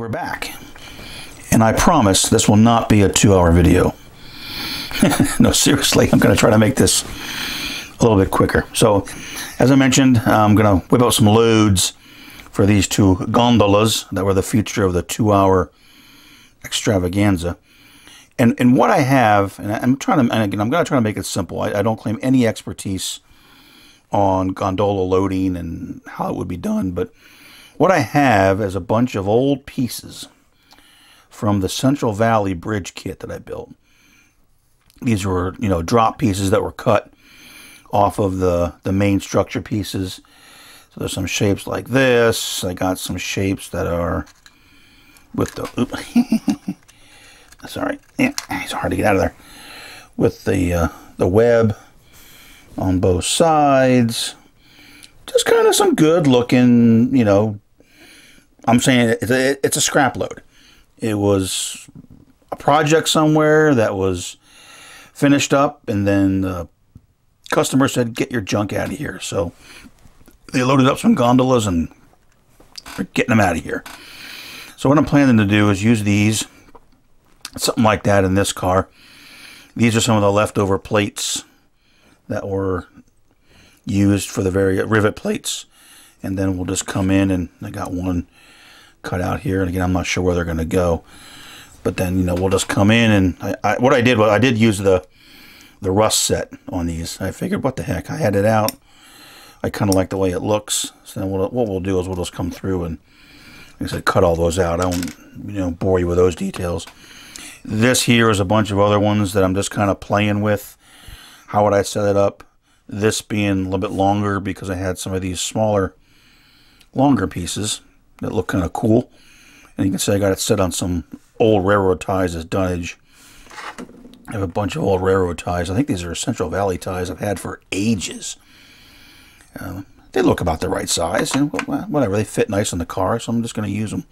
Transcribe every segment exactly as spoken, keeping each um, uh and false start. we're back. And I promise this will not be a two-hour video. No, seriously, I'm going to try to make this a little bit quicker. So, as I mentioned, I'm going to whip out some loads for these two gondolas that were the feature of the two-hour extravaganza. And, and what I have, and I'm trying to, and again, I'm going to try to make it simple. I, I don't claim any expertise on gondola loading and how it would be done, but what I have is a bunch of old pieces from the Central Valley Bridge kit that I built. These were, you know, drop pieces that were cut off of the, the main structure pieces. So there's some shapes like this. I got some shapes that are with the, oops, sorry, yeah, it's hard to get out of there. With the, uh, the web on both sides. Just kind of some good looking, you know, I'm saying it, it, it's a scrap load. It was a project somewhere that was finished up, and then the customer said, get your junk out of here. So they loaded up some gondolas and they're getting them out of here. So what I'm planning to do is use these, something like that in this car. These are some of the leftover plates that were used for the various rivet plates. And then we'll just come in, and I got one cut out here, and again, I'm not sure where they're going to go, but then, you know, we'll just come in, and I, I, what I did was I did use the the rust set on these. I figured, what the heck, I had it out. I kind of like the way it looks. So then we'll, what we'll do is we'll just come through and, like I said, cut all those out. I won't, you know, bore you with those details. This here is a bunch of other ones that I'm just kind of playing with. How would I set it up? This being a little bit longer because I had some of these smaller, longer pieces that look kind of cool. And you can see I got it set on some old railroad ties as dunnage. I have a bunch of old railroad ties. I think these are Central Valley ties I've had for ages. Uh, they look about the right size, and whatever, they fit nice on the car, so I'm just going to use them.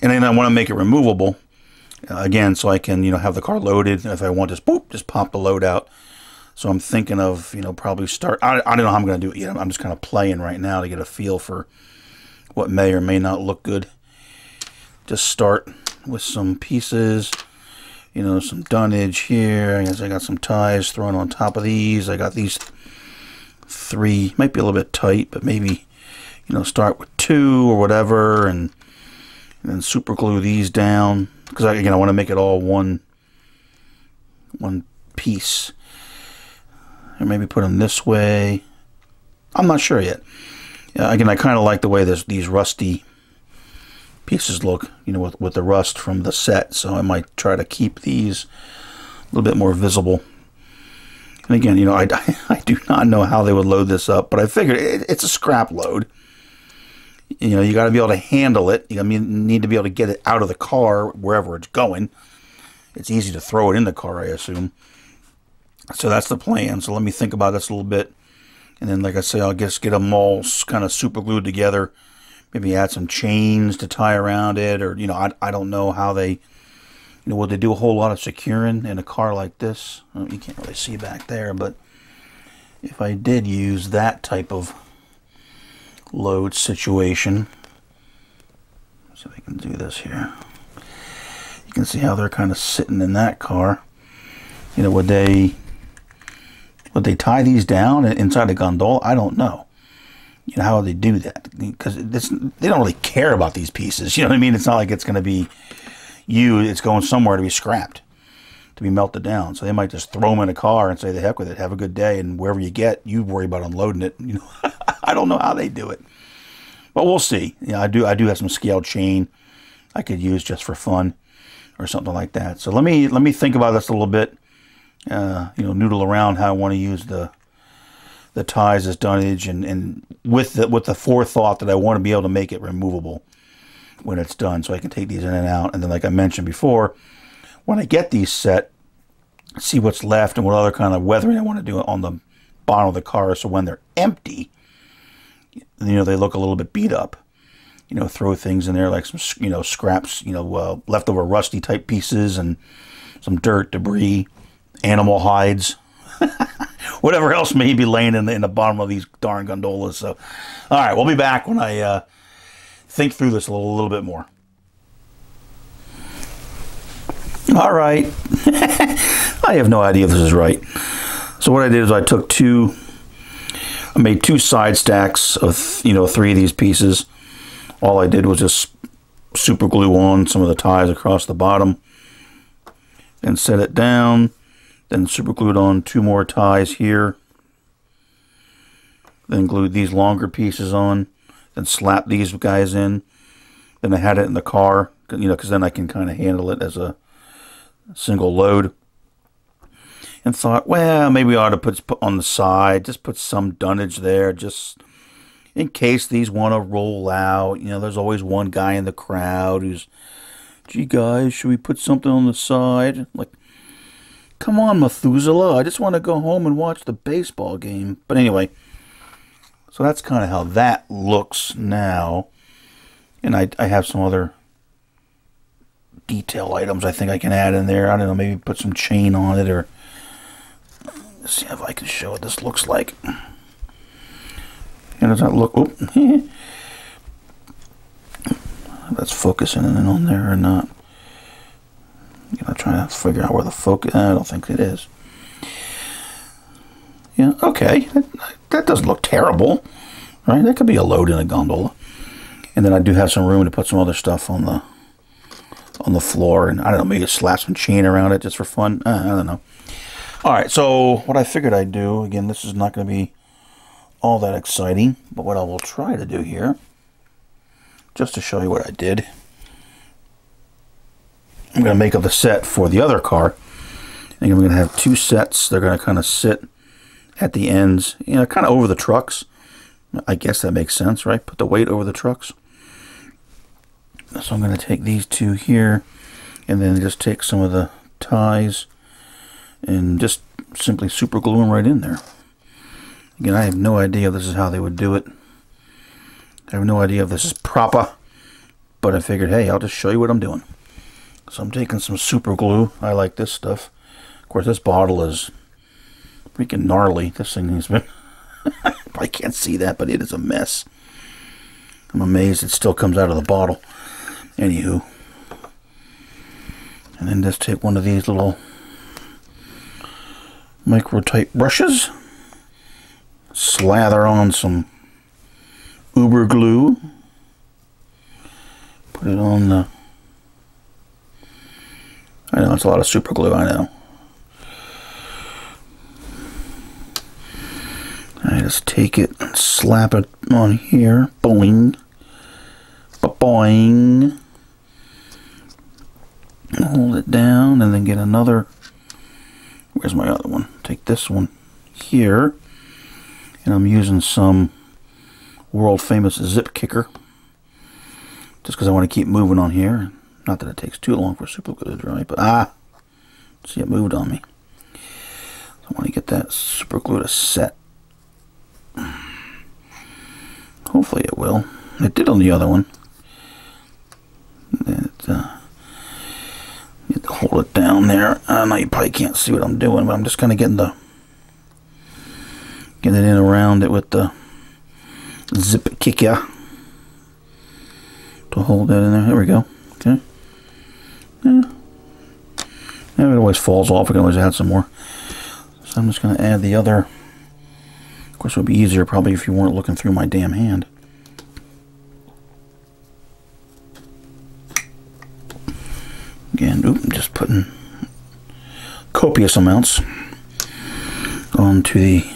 And then I want to make it removable, uh, again, so I can, you know, have the car loaded. If I want, just boop, just pop the load out. So I'm thinking of, you know, probably start, I, I don't know how I'm going to do it yet. I'm just kind of playing right now to get a feel for what may or may not look good. Just start with some pieces, you know, some dunnage here. I guess I got some ties thrown on top of these. I got these three, might be a little bit tight, but maybe, you know, start with two or whatever, and, and then super glue these down, because I, again, I want to make it all one, one piece. Or maybe put them this way. I'm not sure yet. Uh, again, I kind of like the way this, these rusty pieces look, you know, with, with the rust from the set. So I might try to keep these a little bit more visible. And again, you know, I, I do not know how they would load this up, but I figured it, it's a scrap load. You know, you got to be able to handle it. You need to be able to get it out of the car wherever it's going. It's easy to throw it in the car, I assume. So that's the plan. So let me think about this a little bit. And then, like I say, I'll just get them all kind of super glued together. Maybe add some chains to tie around it, or, you know, I, I don't know how they, you know, would they do a whole lot of securing in a car like this? Oh, you can't really see back there, but if I did use that type of load situation, so we can do this here. You can see how they're kind of sitting in that car. You know, would they... would they tie these down inside a gondola? I don't know. You know, how would they do that? Because they don't really care about these pieces. You know what I mean? It's not like it's going to be used. It's going somewhere to be scrapped, to be melted down. So they might just throw them in a car and say, the heck with it, have a good day. And wherever you get, you worry about unloading it. You know, I don't know how they do it. But we'll see. You know, I do, I do have some scale chain I could use just for fun or something like that. So let me, let me think about this a little bit. Uh, you know, noodle around how I want to use the the ties as dunnage, and, and with the with the forethought that I want to be able to make it removable when it's done, so I can take these in and out. And then, like I mentioned before, when I get these set, see what's left and what other kind of weathering I want to do on the bottom of the car, so when they're empty, you know, they look a little bit beat up. You know, throw things in there like some, you know, scraps, you know, uh, leftover rusty type pieces and some dirt, debris, animal hides, whatever else may be laying in the, in the bottom of these darn gondolas. So, all right, we'll be back when I uh, think through this a little, a little bit more. All right. I have no idea if this is right. So what I did is I took two, I made two side stacks of, you know, three of these pieces. All I did was just super glue on some of the ties across the bottom and set it down. Then super glued on two more ties here. Then glued these longer pieces on. Then slapped these guys in. Then I had it in the car, you know, because then I can kind of handle it as a single load. And thought, well, maybe we ought to put on the side, just put some dunnage there, just in case these want to roll out. You know, there's always one guy in the crowd who's, gee, guys, should we put something on the side? Like, come on, Methuselah, I just want to go home and watch the baseball game. But anyway, so that's kind of how that looks now. And I, I have some other detail items I think I can add in there. I don't know, maybe put some chain on it, or let's see if I can show what this looks like. And does that look, oh, that's focusing in on there or not. You know, trying to figure out where the focus, I don't think it is. Yeah, okay, that, that doesn't look terrible, right? That could be a load in a gondola. And then I do have some room to put some other stuff on the on the floor, and I don't know, maybe slap some chain around it just for fun. Uh, I don't know. All right, so what I figured I'd do, again, this is not going to be all that exciting, but what I will try to do here, just to show you what I did, I'm going to make up the set for the other car, and I'm going to have two sets. They're going to kind of sit at the ends, you know, kind of over the trucks. I guess that makes sense, right? Put the weight over the trucks. So I'm going to take these two here, and then just take some of the ties and just simply super glue them right in there. Again, I have no idea if this is how they would do it. I have no idea if this is proper, but I figured, hey, I'll just show you what I'm doing. So I'm taking some super glue. I like this stuff. Of course, this bottle is freaking gnarly. This thing has been... I can't see that, but it is a mess. I'm amazed it still comes out of the bottle. Anywho. And then just take one of these little micro type brushes. Slather on some uber glue. Put it on the... I know, it's a lot of super glue, I know. I just take it and slap it on here. Boing. Ba-boing. Hold it down and then get another. Where's my other one? Take this one here. And I'm using some world famous zip kicker. Just because I want to keep moving on here. Not that it takes too long for super glue to dry, but ah! See, it moved on me. So I want to get that super glue to set. Hopefully it will. It did on the other one. It, uh, you have to hold it down there. I know you probably can't see what I'm doing, but I'm just kind of getting the getting it in around it with the zip kicker to hold that in there. There we go. Okay. Yeah. Yeah, it always falls off. I can always add some more. So I'm just going to add the other. Of course, it would be easier probably if you weren't looking through my damn hand. Again, oops, I'm just putting copious amounts onto the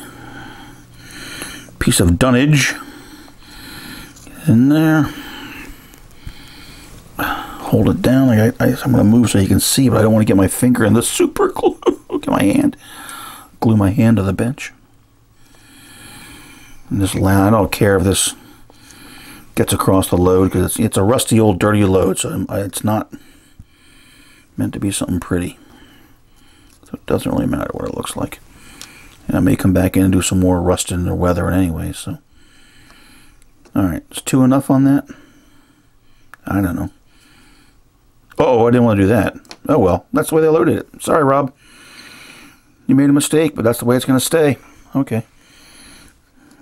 piece of dunnage in there. Hold it down. I, I, I'm going to move so you can see, but I don't want to get my finger in the super glue. Look at my hand. Glue my hand to the bench. And this loud, I don't care if this gets across the load, because it's, it's a rusty old dirty load, so it's not meant to be something pretty. So it doesn't really matter what it looks like. And I may come back in and do some more rusting or weathering anyway, so. Alright, is two enough on that? I don't know. Uh-oh, I didn't want to do that. Oh well, that's the way they loaded it. Sorry, Rob. You made a mistake, but that's the way it's going to stay. Okay.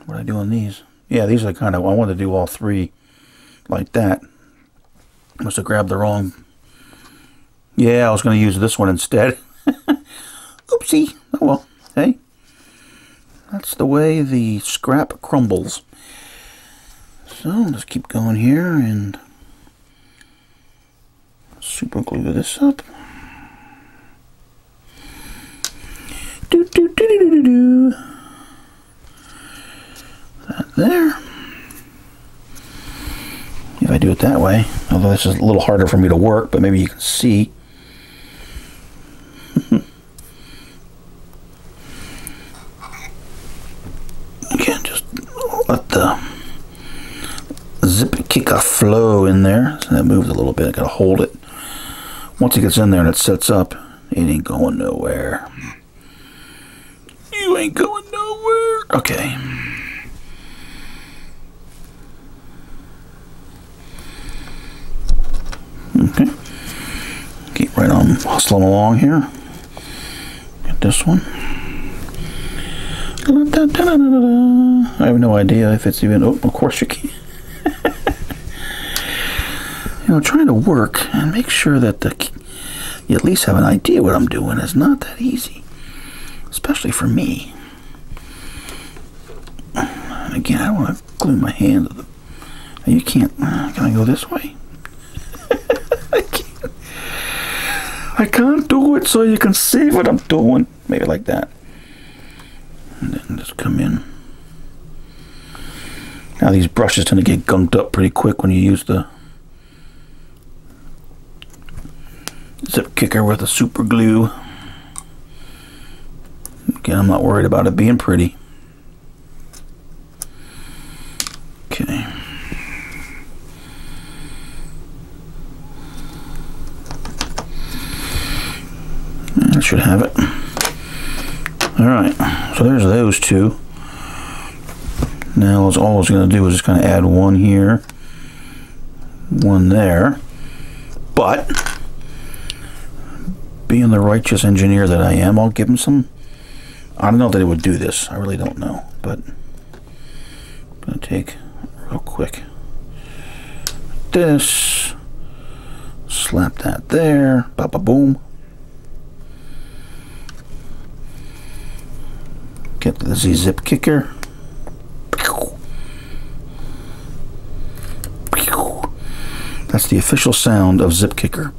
What do I do on these? Yeah, these are kind of, I wanted to do all three like that. I must have grabbed the wrong Yeah, I was going to use this one instead. Oopsie. Oh well. Hey, that's the way the scrap crumbles. So I'll just keep going here and super glue this up. Do, do, do, do, do, do. That there. If I do it that way, although this is a little harder for me to work, but maybe you can see. Again, just let the zip kick a flow in there. So that moves a little bit. I gotta hold it. Once it gets in there and it sets up, it ain't going nowhere. You ain't going nowhere. Okay. Okay. Keep right on hustling along here. Get this one. I have no idea if it's even. Oh, of course you can. You know, trying to work and make sure that the you at least have an idea what I'm doing is not that easy. Especially for me. And again, I don't want to glue my hand to the. You can't. Uh, can I go this way? I can't. I can't do it, so you can see what I'm doing. Maybe like that. And then just come in. Now these brushes tend to get gunked up pretty quick when you use the zip kicker with the super glue. Again, I'm not worried about it being pretty. Okay. That should have it. Alright, so there's those two. Now, all I was going to do is just kind of add one here, one there. But, being the righteous engineer that I am, I'll give him some. I don't know that it would do this. I really don't know, but I'm going to take real quick this, slap that there, ba-ba-boom. Get the Z-zip kicker. That's the official sound of zip kicker.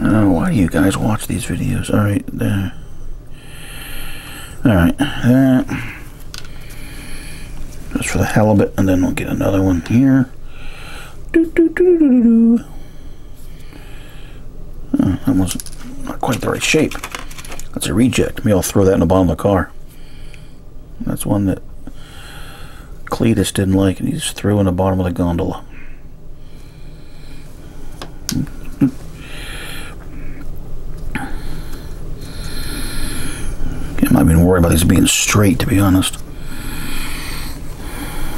Oh, why do you guys watch these videos? All right, there. All right, that. Just for the hell of it, and then we'll get another one here. Do, do, do, do, do, do. Oh, that wasn't not quite the right shape. That's a reject. Maybe I'll throw that in the bottom of the car. That's one that Cletus didn't like, and he just threw in the bottom of the gondola. I'm not even worried about these being straight, to be honest.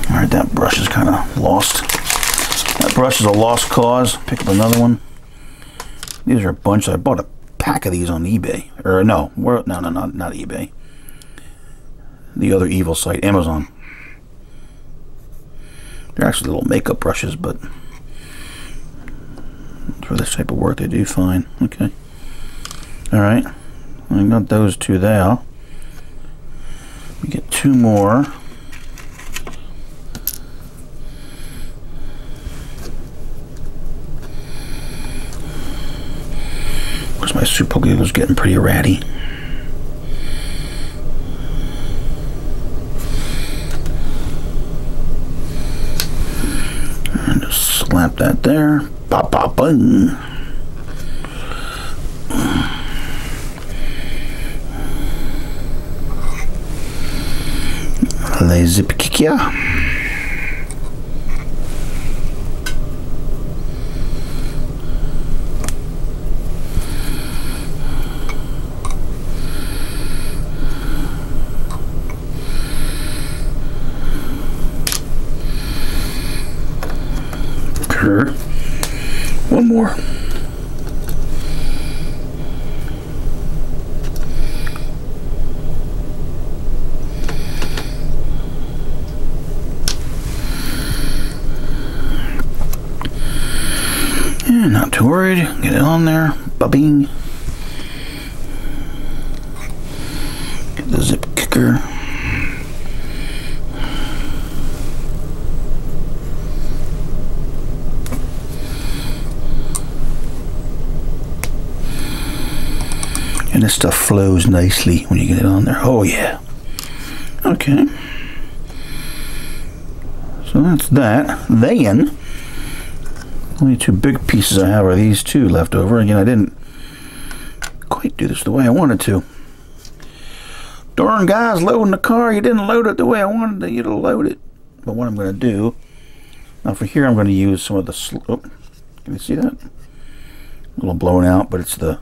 All right, that brush is kind of lost. That brush is a lost cause. Pick up another one. These are a bunch. I bought a pack of these on eBay. Or no, where, no, no, no, not eBay. The other evil site, Amazon. They're actually little makeup brushes, but for this type of work, they do fine. Okay. All right. I got those two there. We get two more. Because my super glue was getting pretty ratty. And just slap that there. Bop, bop, bung. They zip kick ya. Curve. One more. Not too worried. Get it on there. Bubbing. Get the zip kicker. And this stuff flows nicely when you get it on there. Oh yeah. Okay. So that's that. Then only two big pieces I have are these two left over. Again, I didn't quite do this the way I wanted to. Darn guys loading the car, you didn't load it the way I wanted you to load it. But what I'm going to do, now for here I'm going to use some of the slope. Can you see that? A little blown out, but it's the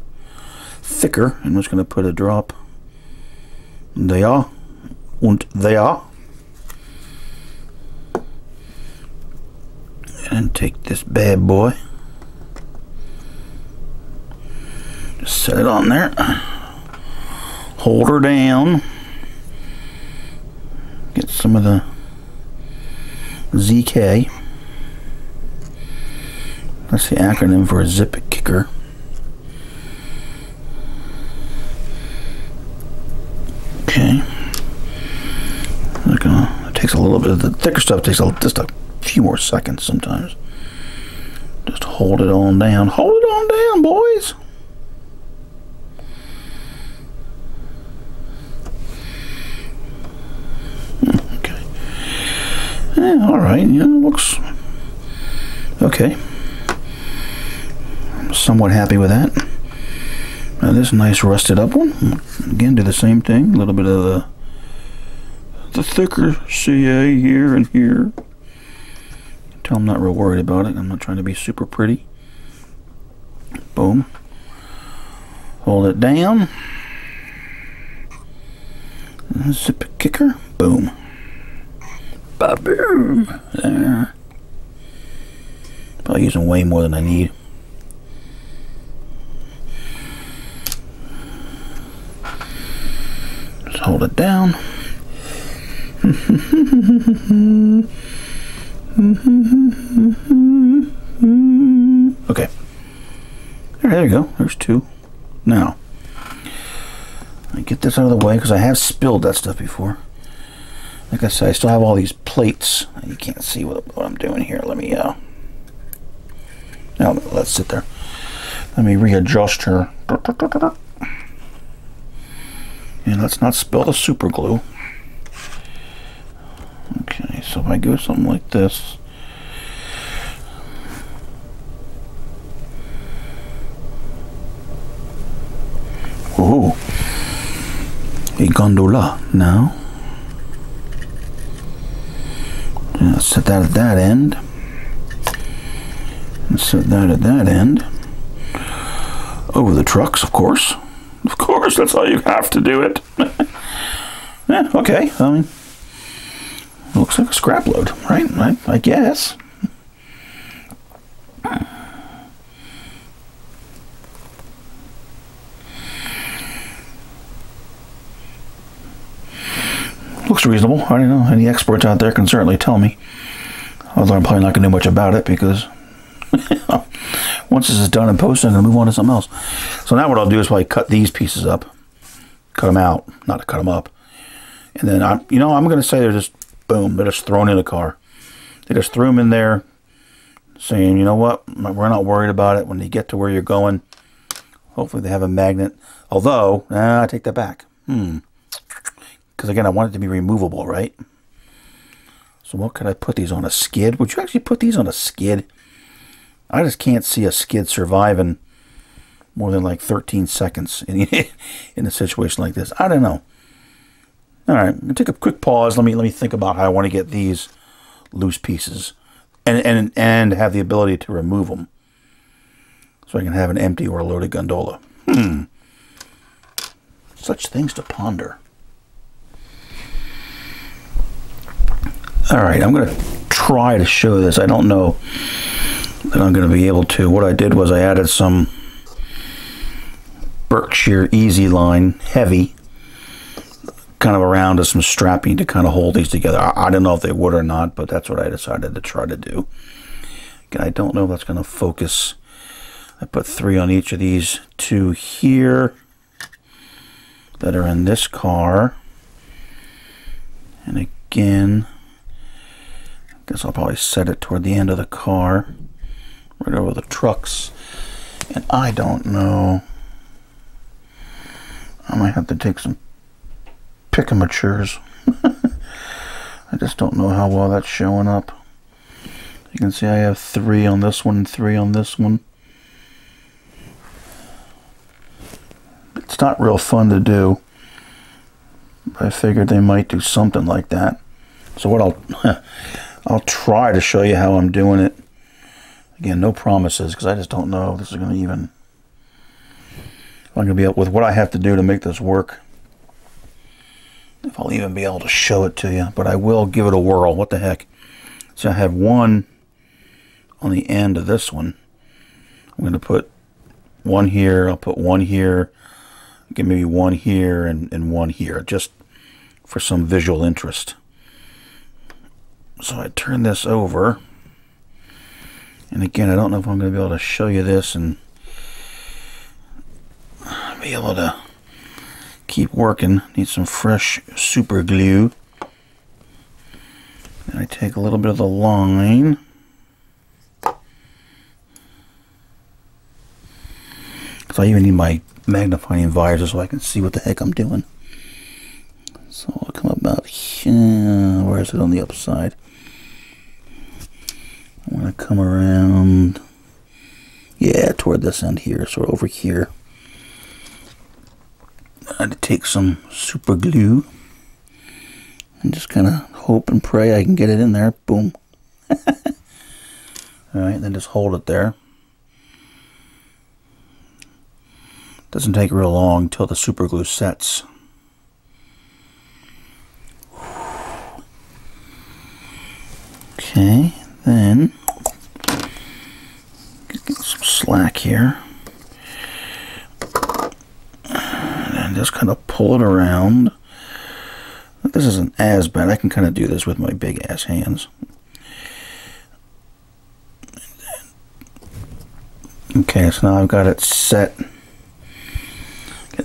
thicker. I'm just going to put a drop there and there. And take this bad boy, just set it on there, hold her down, get some of the Z K, that's the acronym for a zip kicker. Okay, it takes a little bit of the thicker stuff, takes a, just a few more seconds sometimes. Just hold it on down. Hold it on down, boys. Okay. Yeah, all right. Yeah, looks okay. I'm somewhat happy with that. Now this nice rusted up one. Again, do the same thing. A little bit of the the thicker C A here and here. I'm not real worried about it. I'm not trying to be super pretty. Boom. Hold it down. Zip kicker. Boom. Ba-boom. There. Probably using way more than I need. Just hold it down. Okay. There you go. There's two. Now, I get this out of the way because I have spilled that stuff before. Like I said, I still have all these plates. You can't see what, what I'm doing here. Let me, uh... no, let's sit there. Let me readjust her. And let's not spill the super glue. Okay, so if I go something like this, oh, a gondola now. And I'll set that at that end, and set that at that end. Over the trucks, of course, of course. That's how you have to do it. Yeah, okay. I mean. Looks like a scrap load, right? I, I guess. Looks reasonable. I don't know. Any experts out there can certainly tell me. Although I'm probably not going to do much about it because once this is done and posted, I'm going to move on to something else. So now what I'll do is probably cut these pieces up. Cut them out. Not to cut them up. And then, I, you know, I'm going to say they're just boom, they're just thrown in the car. They just threw them in there saying, you know what, we're not worried about it. When they get to where you're going, hopefully they have a magnet. Although, nah, I take that back. Hmm. Because again, I want it to be removable, right? So what could I put these on? A skid? Would you actually put these on a skid? I just can't see a skid surviving more than like thirteen seconds in, in a situation like this. I don't know. All right, I'm gonna take a quick pause. Let me let me think about how I want to get these loose pieces, and and and have the ability to remove them, so I can have an empty or a loaded gondola. Hmm. Such things to ponder. All right, I'm gonna try to show this. I don't know that I'm gonna be able to. What I did was I added some Berkshire Easy Line heavy. Kind of around as some strapping to kind of hold these together. I, I don't know if they would or not, but that's what I decided to try to do. Again, I don't know if that's going to focus I put three on each of these two here that are in this car. And again, I guess I'll probably set it toward the end of the car, right over the trucks. And I don't know, I might have to take some pickamatures. I just don't know how well that's showing up. You can see I have three on this one and three on this one. It's not real fun to do, but I figured they might do something like that. So what I'll I'll try to show you how I'm doing it. Again, no promises, because I just don't know if this is going to even, if I'm going to be able, with what I have to do to make this work, if I'll even be able to show it to you. But I will give it a whirl. What the heck? So I have one on the end of this one. I'm going to put one here. I'll put one here. Give maybe one here and, and one here, just for some visual interest. So I turn this over. And again, I don't know if I'm going to be able to show you this and be able to keep working. Need some fresh super glue. And I take a little bit of the line. Because I even need my magnifying visor so I can see what the heck I'm doing. So I'll come about here. Where is it on the upside? I'm going to come around, yeah, toward this end here, so over here. I had to take some super glue and just kind of hope and pray I can get it in there. Boom. Alright, then just hold it there. Doesn't take real long till the super glue sets. Okay, then get some slack here. And just kind of pull it around. This isn't as bad. I can kind of do this with my big ass hands. Okay, so now I've got it set.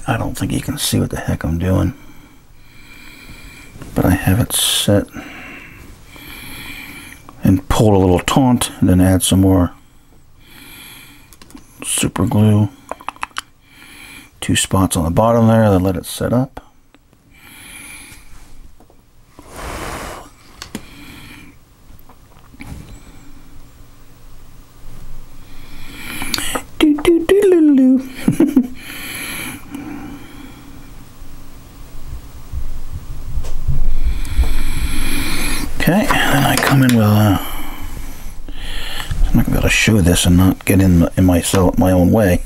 I don't think you can see what the heck I'm doing, but I have it set and pulled a little taunt and then add some more super glue. Two spots on the bottom there, then let it set up. Show this and not get in, in my, so, my own way.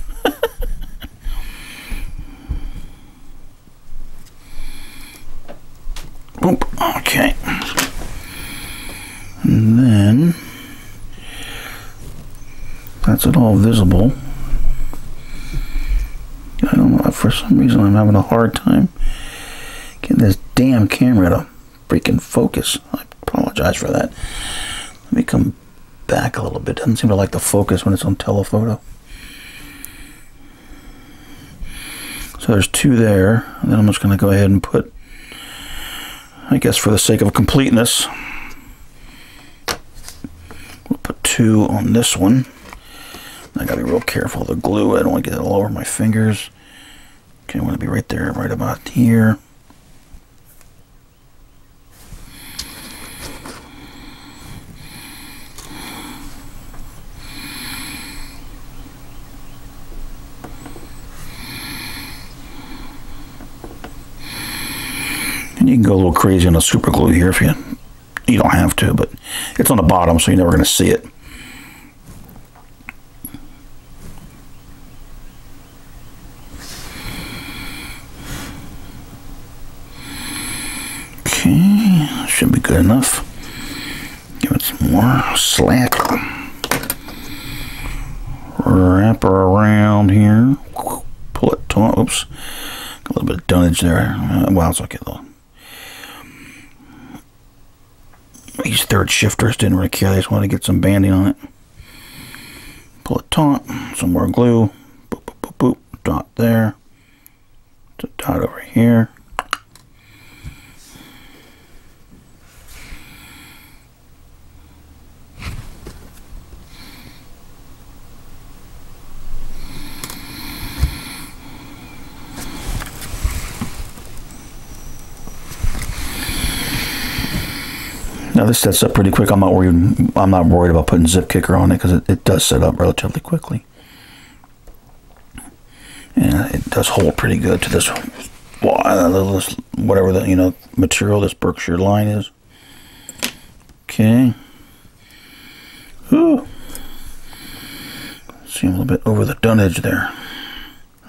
Oop, okay. And then that's it all visible. I don't know, for some reason I'm having a hard time getting this damn camera to freaking focus. I apologize for that. Let me come back a little bit. Doesn't seem to like to focus when it's on telephoto. So there's two there, and then I'm just going to go ahead and put, I guess for the sake of completeness, we'll put two on this one. I gotta be real careful with the glue. I don't want to get it all over my fingers. Okay, I want to be right there, right about here. You can go a little crazy on the super glue here if you, you don't have to, but it's on the bottom, so you're never going to see it. Okay, should be good enough. Give it some more slack. Wrap her around here. Pull it taut. Oops. A little bit of dunnage there. Uh, well, it's okay though. These third shifters didn't really care. They just wanted to get some banding on it. pull it taut, some more glue, boop, boop, boop, boop, dot there, dot over here. Now this sets up pretty quick. I'm not worried. I'm not worried about putting zip kicker on it because it, it does set up relatively quickly, and it does hold pretty good to this, whatever the you know material this Berkshire line is. Okay. Ooh. Seem a little bit over the done edge there.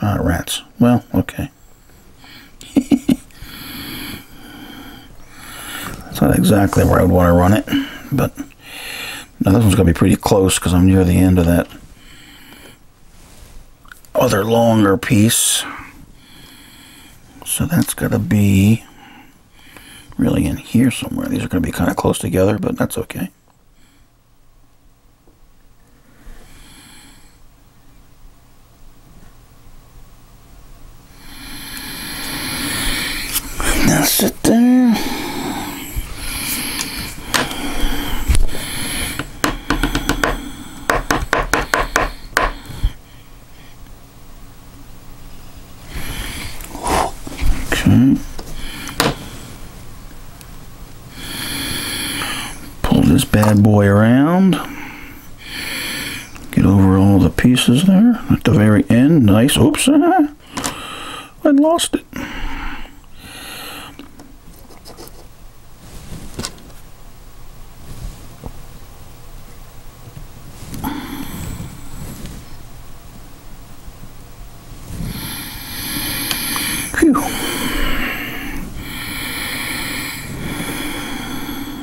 Ah, rats. Well, okay. Not exactly where I would want to run it, but now this one's going to be pretty close because I'm near the end of that other longer piece. So that's got to be really in here somewhere. These are going to be kind of close together, but that's okay. Now sit there. Pull this bad boy around, get over all the pieces there at the very end. Nice. Oops, I lost it.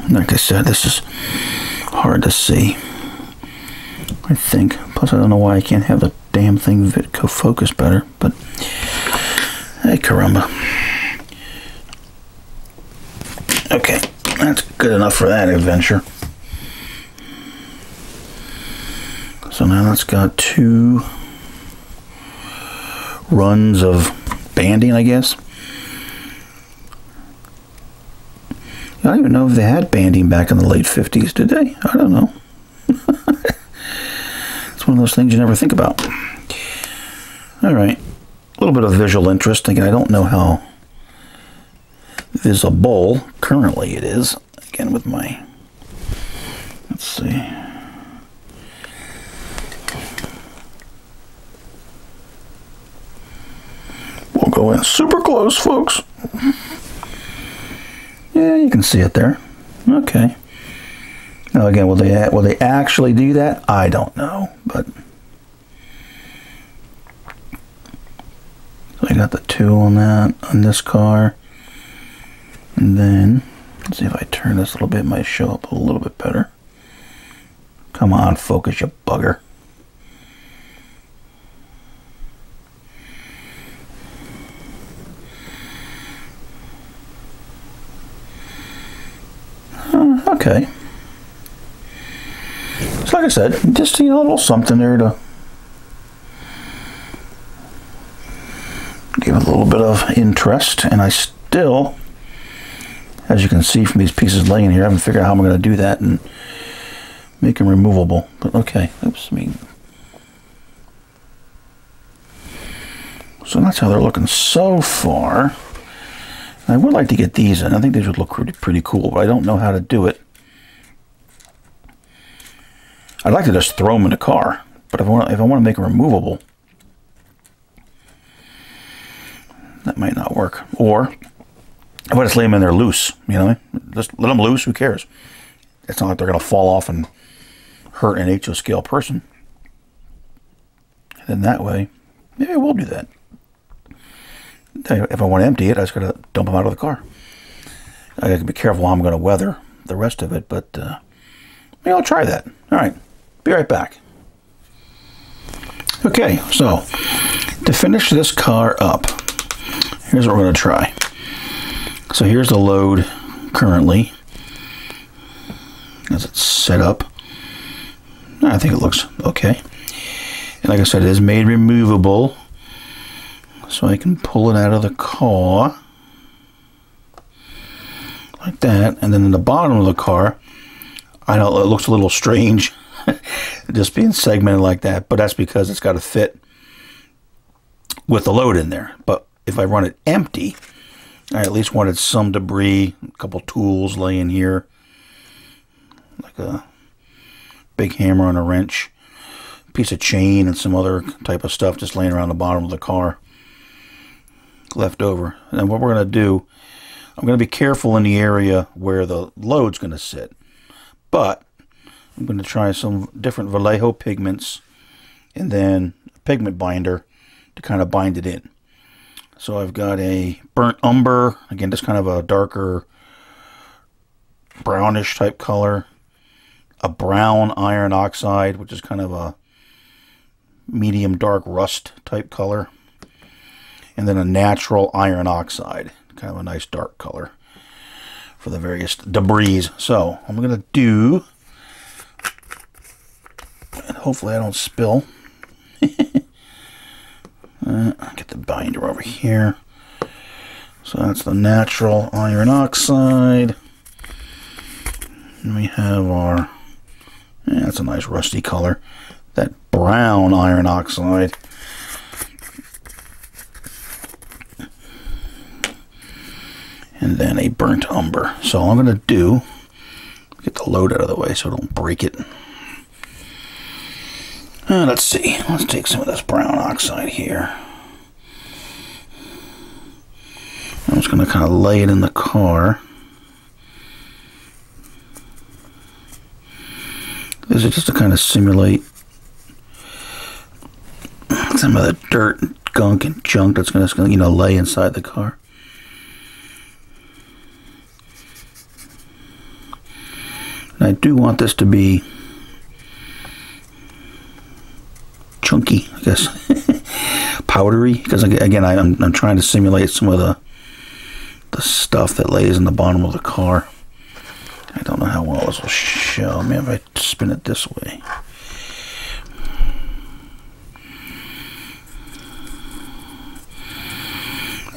Like I said, this is hard to see, I think. Plus, I don't know why I can't have the damn thing Vitco focus better, but hey, caramba. Okay, that's good enough for that adventure. So now that's got two runs of banding, I guess. I don't even know if they had banding back in the late fifties, did they? I don't know. It's one of those things you never think about. All right. A little bit of visual interest. Again, I don't know how visible currently it is. Again, with my... Let's see. We'll go in super close, folks. Yeah, you can see it there. Okay. Now again, will they will they actually do that? I don't know, but so I got the two on that on this car, and then let's see if I turn this a little bit. It might show up a little bit better. Come on, focus, you bugger. Okay, so like I said, just you know, a little something there to give a little bit of interest. And I still, as you can see from these pieces laying here, I haven't figured out how I'm going to do that and make them removable. But okay, oops, I mean, so that's how they're looking so far. I would like to get these in. I think these would look pretty, pretty cool, but I don't know how to do it. I'd like to just throw them in the car, but if I want to, if I want to make them removable, that might not work. Or if I just lay them in there loose, you know, just let them loose. Who cares? It's not like they're going to fall off and hurt an H O scale person. And then that way, maybe I will do that. If I want to empty it, I just got to dump them out of the car. I got to be careful how I'm going to weather the rest of it, but uh, maybe I'll try that. All right, be right back. Okay, so to finish this car up, here's what we're going to try. So here's the load currently as it's set up. I I think it looks okay. And like I said, it is made removable, so I can pull it out of the car like that. And then in the bottom of the car, I know it looks a little strange just being segmented like that, but that's because it's got to fit with the load in there. But if I run it empty, I at least wanted some debris, a couple tools laying here, like a big hammer and a wrench, a piece of chain and some other type of stuff just laying around the bottom of the car left over. And then what we're going to do, I'm going to be careful in the area where the load's going to sit, but I'm going to try some different Vallejo pigments and then a pigment binder to kind of bind it in. So I've got a burnt umber, again, just kind of a darker brownish type color, a brown iron oxide, which is kind of a medium dark rust type color, and then a natural iron oxide, kind of a nice dark color for the various debris. So I'm going to do, and hopefully I don't spill. Uh, get the binder over here. So that's the natural iron oxide. And we have our, yeah, that's a nice rusty color, that brown iron oxide. And then a burnt umber. So all I'm going to do, get the load out of the way so I don't break it. Uh, let's see. Let's take some of this brown oxide here. I'm just going to kind of lay it in the car. This is just to kind of simulate some of the dirt and gunk and junk that's going to, you know, lay inside the car. And I do want this to be chunky, I guess, powdery, because again, I'm, I'm trying to simulate some of the the stuff that lays in the bottom of the car. I don't know how well this will show. Maybe if I spin it this way.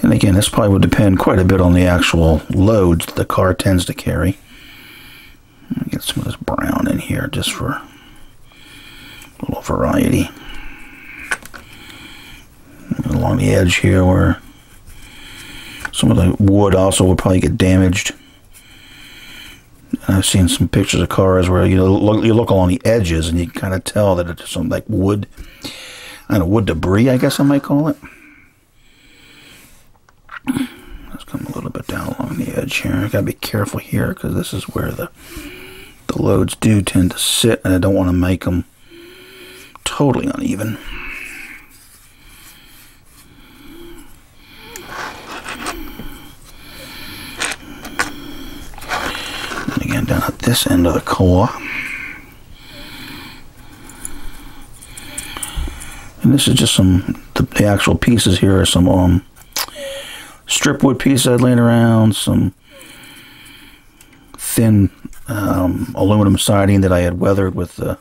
And again, this probably would depend quite a bit on the actual loads the car tends to carry. Let me get some of this brown in here just for a little variety. Along the edge here where some of the wood also will probably get damaged. And I've seen some pictures of cars where you know look, you look along the edges and you can kind of tell that it's some like wood, I don't know, wood debris, I guess I might call it. Let's come a little bit down along the edge here. I gotta be careful here because this is where the the loads do tend to sit, and I don't want to make them totally uneven. Again, down at this end of the core. And this is just some, the, the actual pieces here are some um, strip wood pieces I'd laid around, some thin um, aluminum siding that I had weathered with the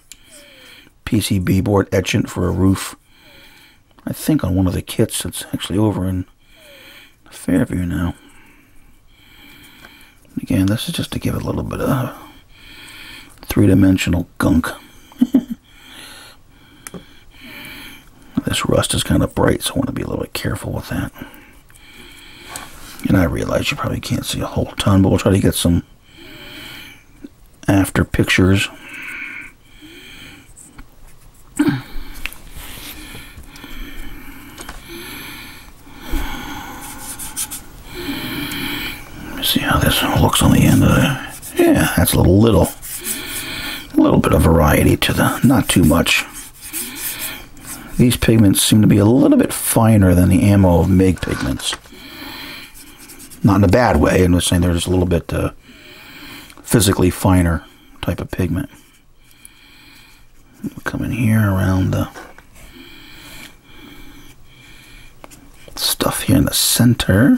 P C B board etchant for a roof. I think on one of the kits that's actually over in Fairview now. Again, this is just to give it a little bit of three-dimensional gunk. This rust is kind of bright, so I want to be a little bit careful with that. And I realize you probably can't see a whole ton, but we'll try to get some after pictures. See how this looks on the end of it. Yeah, that's a little, little, a little bit of variety to the, not too much. These pigments seem to be a little bit finer than the ammo of MIG pigments. Not in a bad way, I'm just saying they're just a little bit uh, physically finer type of pigment. We'll come in here around the stuff here in the center.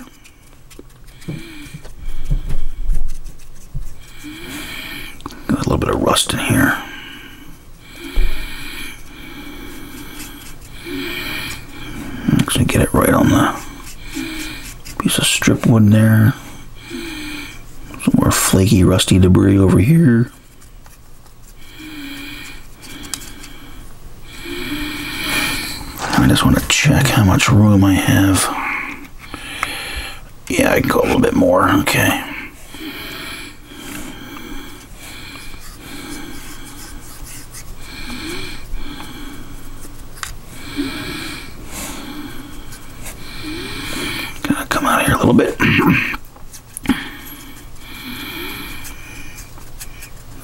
Got a little bit of rust in here. actually get it right on the piece of strip wood there. Some more flaky, rusty debris over here. I just want to check how much room I have. Yeah, I can go a little bit more, okay. Gotta come out of here a little bit.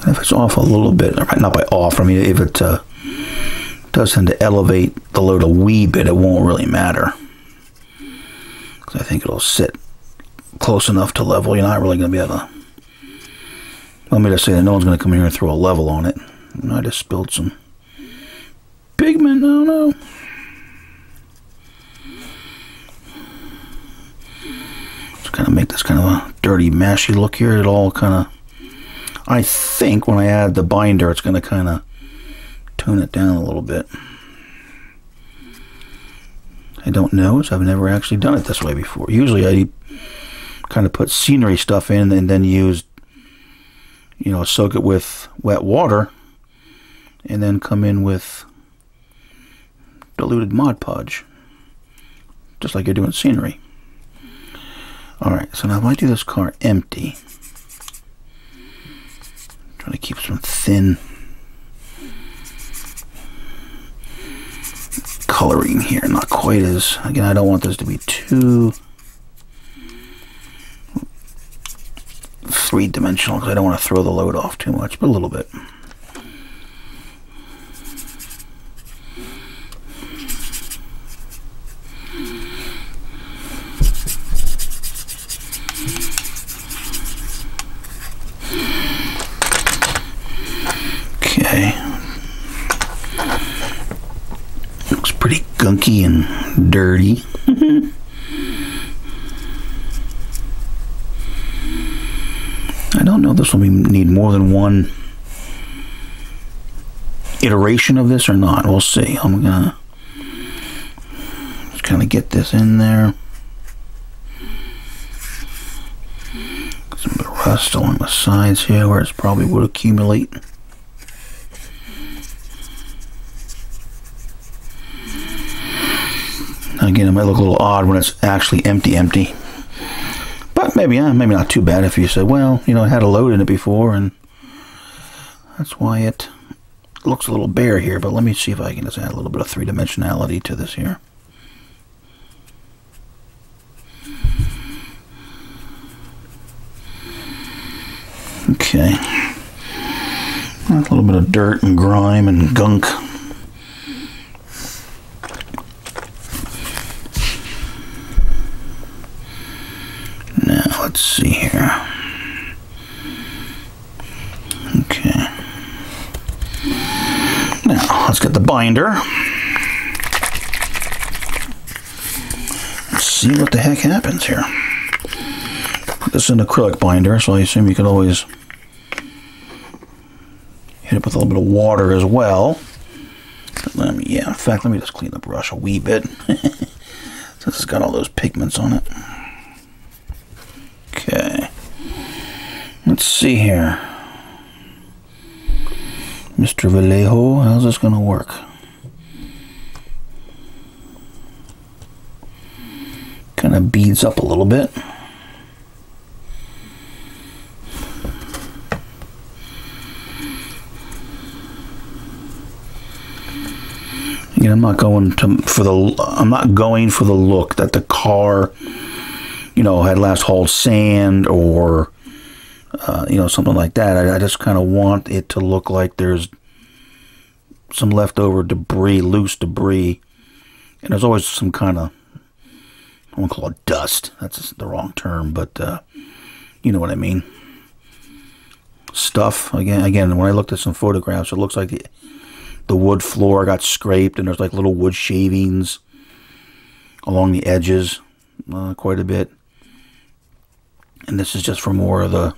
If it's off a little bit, not by off, I mean if it uh, does tend to elevate the load a wee bit, it won't really matter. Because I think it'll sit close enough to level. You're not really going to be able to... Let me just say that no one's going to come here and throw a level on it. And I just spilled some pigment. Oh no. Just kind of make this kind of a dirty, mashy look here. It all kind of... I think when I add the binder, it's going to kind of tone it down a little bit. I don't know, so I've never actually done it this way before. Usually I kind of put scenery stuff in and then use, you know, soak it with wet water and then come in with diluted Mod Podge, just like you're doing scenery. All right, so now if I do this car empty, trying to keep some thin coloring here, not quite as, again, I don't want this to be too three-dimensional because I don't want to throw the load off too much, but a little bit. Pretty gunky and dirty. I don't know if this will be, need more than one iteration of this or not. We'll see. I'm gonna just kind of get this in there. Get some of the rust along the sides here where it's probably would accumulate. Again, it might look a little odd when it's actually empty, empty. But maybe, uh, maybe not too bad if you say, well, you know, I had a load in it before, and that's why it looks a little bare here. But let me see if I can just add a little bit of three-dimensionality to this here. Okay. A little bit of dirt and grime and gunk. Let's see here. Okay. Now, let's get the binder. Let's see what the heck happens here. Put this in an acrylic binder, so I assume you could always hit it with a little bit of water as well. But let me, yeah, in fact, let me just clean the brush a wee bit since it's got all those pigments on it. Okay, let's see here. Mister Vallejo, how's this gonna work? Kind of beads up a little bit. Again, I'm not going to for the I'm not going for the look that the car, you know, had last hauled sand or, uh, you know, something like that. I, I just kind of want it to look like there's some leftover debris, loose debris. And there's always some kind of, I won't call it dust. That's the wrong term, but uh, you know what I mean. Stuff. Again, again, when I looked at some photographs, it looks like the, the wood floor got scraped and there's like little wood shavings along the edges uh, quite a bit. And this is just for more of the,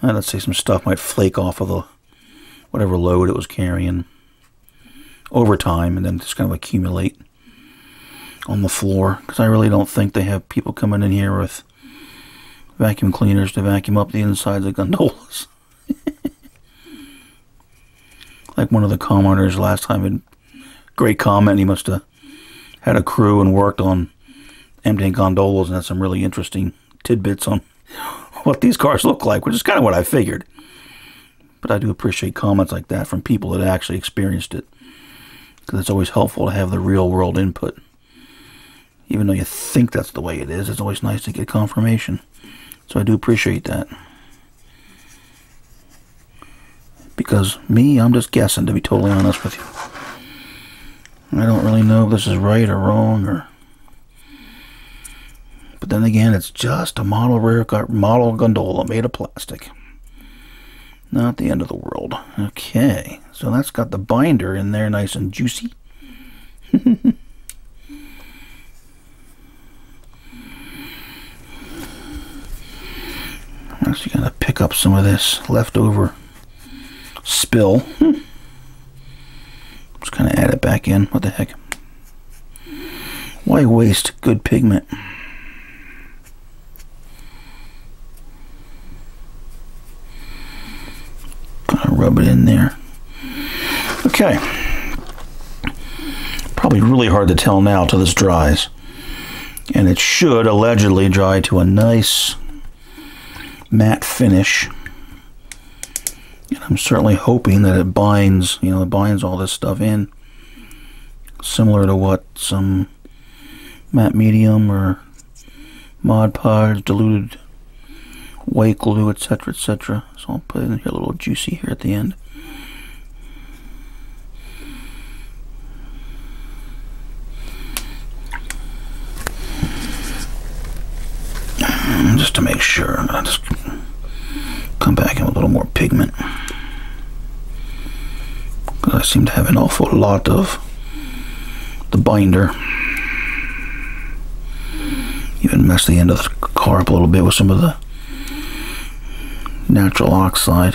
let's say some stuff might flake off of the, whatever load it was carrying over time and then just kind of accumulate. on the floor, because I really don't think they have people coming in here with vacuum cleaners to vacuum up the insides of gondolas. Like one of the commenters last time, had great comment, he must have had a crew and worked on emptying gondolas and had some really interesting tidbits on what these cars look like, which is kind of what I figured. But I do appreciate comments like that from people that actually experienced it, because it's always helpful to have the real world input. Even though you think that's the way it is, it's always nice to get confirmation. So I do appreciate that. Because me, I'm just guessing, to be totally honest with you. I don't really know if this is right or wrong, or... But then again, it's just a model rare model gondola made of plastic. Not the end of the world. Okay, so that's got the binder in there, nice and juicy. I'm actually going to pick up some of this leftover spill. Hmm. Just kind of add it back in. What the heck? Why waste good pigment? Kind of rub it in there. Okay. Probably really hard to tell now till this dries. And it should allegedly dry to a nice matte finish, and I'm certainly hoping that it binds, you know, it binds all this stuff in, similar to what some matte medium or Mod Podge, diluted white glue, etc, et cetera. So I'll put it in here a little juicy here at the end. Just to make sure, I'll just come back in with a little more pigment, because I seem to have an awful lot of the binder. Even mess the end of the car up a little bit with some of the natural oxide.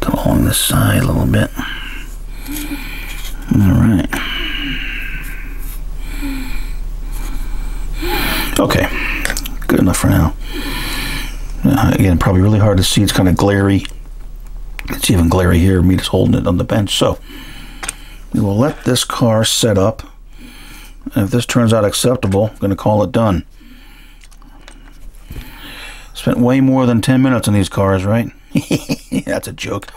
Go along this side a little bit. Alright. Okay, good enough for now. Uh, again, probably really hard to see. It's kind of glary. It's even glary here, me just holding it on the bench. So we will let this car set up. And if this turns out acceptable, I'm going to call it done. Spent way more than ten minutes on these cars, right? That's a joke.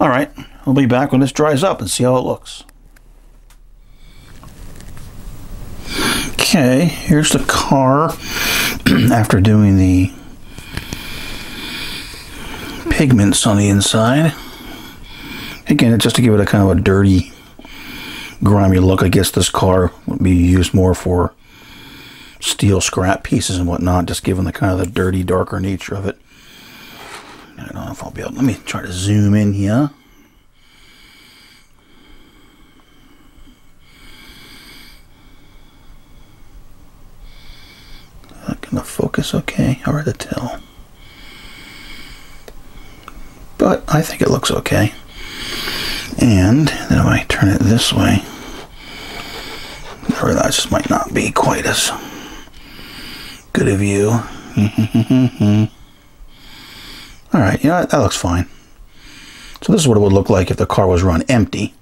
All right, we'll be back when this dries up and see how it looks. Okay, here's the car after doing the pigments on the inside. Again, just to give it a kind of a dirty, grimy look. I guess this car would be used more for steel scrap pieces and whatnot, just given the kind of the dirty, darker nature of it. I don't know if I'll be able, let me try to zoom in here. Gonna focus okay, hard to tell, but I think it looks okay. And then if I turn it this way, I realize this might not be quite as good a view. All right, you know, that looks fine. So this is what it would look like if the car was run empty.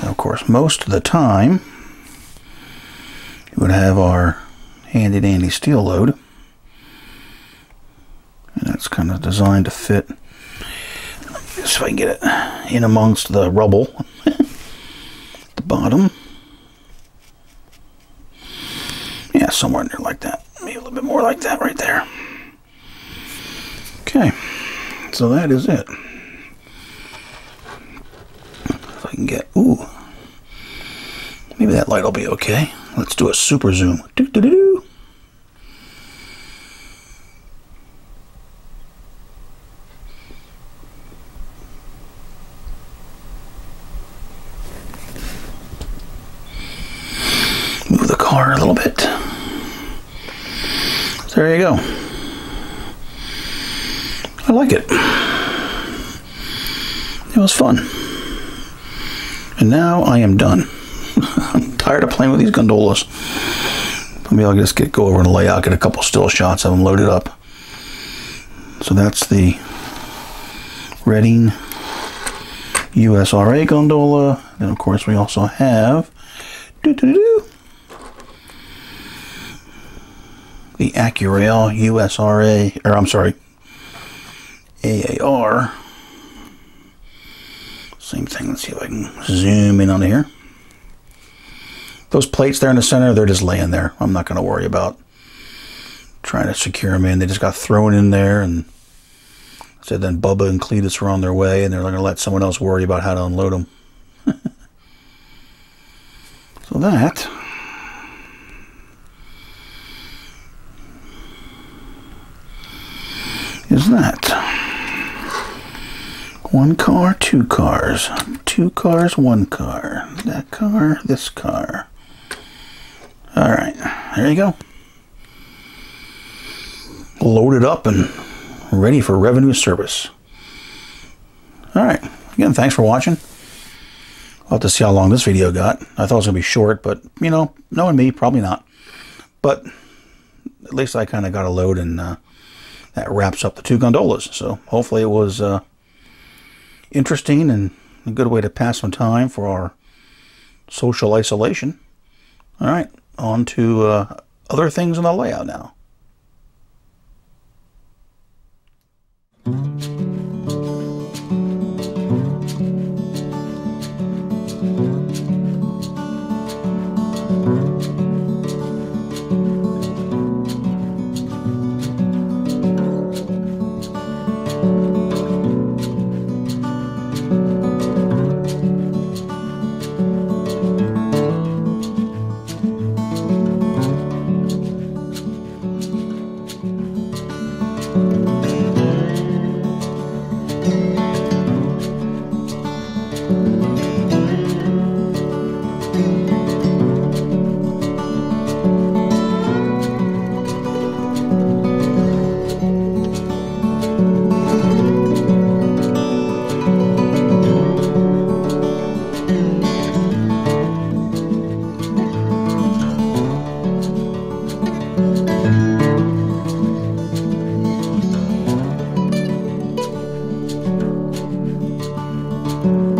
Now, of course, most of the time we would have our handy dandy steel load, and that's kind of designed to fit. Let's see if I can get it in amongst the rubble at the bottom. Yeah, somewhere near like that, maybe a little bit more like that right there. Okay, so that is it. If I can get, ooh, maybe that light will be okay. Let's do a super zoom. Do, do, do, do. Move the car a little bit. There you go. I like it. It was fun. And now I am done. I'm tired of playing with these gondolas. Maybe I'll just get, go over and lay out, get a couple still shots of them loaded up. So that's the Reading U S R A gondola. And of course we also have doo -doo -doo, the Accurail U S R A, or I'm sorry, A A R. Same thing. Let's see if I can zoom in on here. Those plates there in the center, they're just laying there. I'm not going to worry about trying to secure them in. They just got thrown in there, and I said then Bubba and Cletus were on their way, and they're going to let someone else worry about how to unload them. So that is that. One car, two cars. Two cars, one car. That car, this car. All right, there you go. Loaded up and ready for revenue service. All right, again, thanks for watching. I'll have to see how long this video got. I thought it was gonna be short, but you know, knowing me, probably not. But at least I kind of got a load, and uh, that wraps up the two gondolas. So hopefully it was uh, interesting and a good way to pass some time for our social isolation. All right, on to uh, other things in the layout now. Thank you.